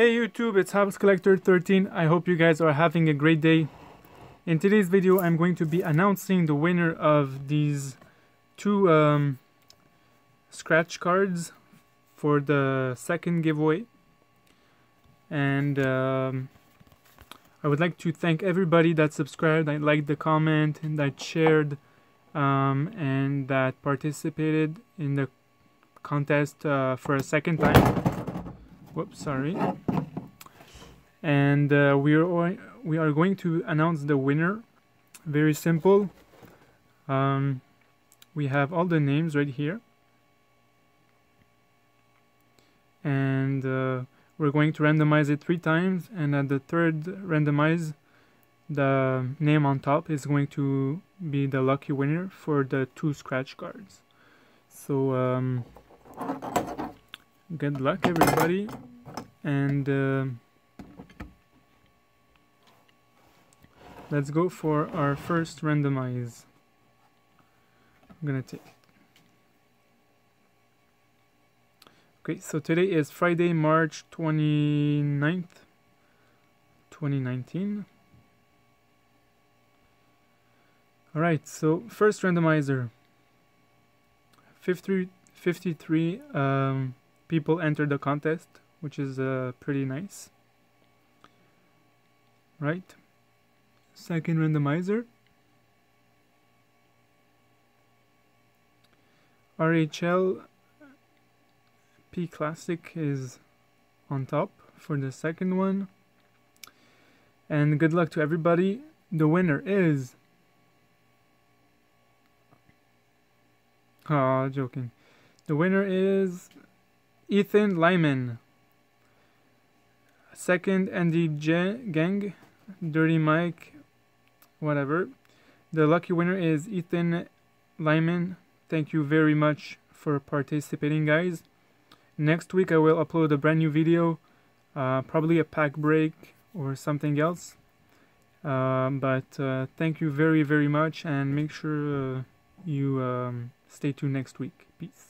Hey YouTube, it's Habs Collector 13. I hope you guys are having a great day. In today's video, I'm going to be announcing the winner of these two scratch cards for the second giveaway. And I would like to thank everybody that subscribed, that liked the comment, and that shared, and that participated in the contest for a second time. Whoops, sorry. And we are going to announce the winner. Very simple. We have all the names right here, and we're going to randomize it 3 times, and at the 3rd randomize, the name on top is going to be the lucky winner for the 2 scratch cards. So good luck everybody, and let's go for our first randomize. I'm gonna take it. Okay, so today is Friday, March 29th, 2019. Alright, so first randomizer. 53 people entered the contest, which is pretty nice. Right, second randomizer. RHL P Classic is on top for the second one, and good luck to everybody. The winner is The winner is Ethan Lyman. Second, Andy Gang, Dirty Mike, whatever. The lucky winner is Ethan Lyman. Thank you very much for participating, guys. Next week I will upload a brand new video, probably a pack break or something else. But thank you very, very much, and make sure you stay tuned next week. Peace.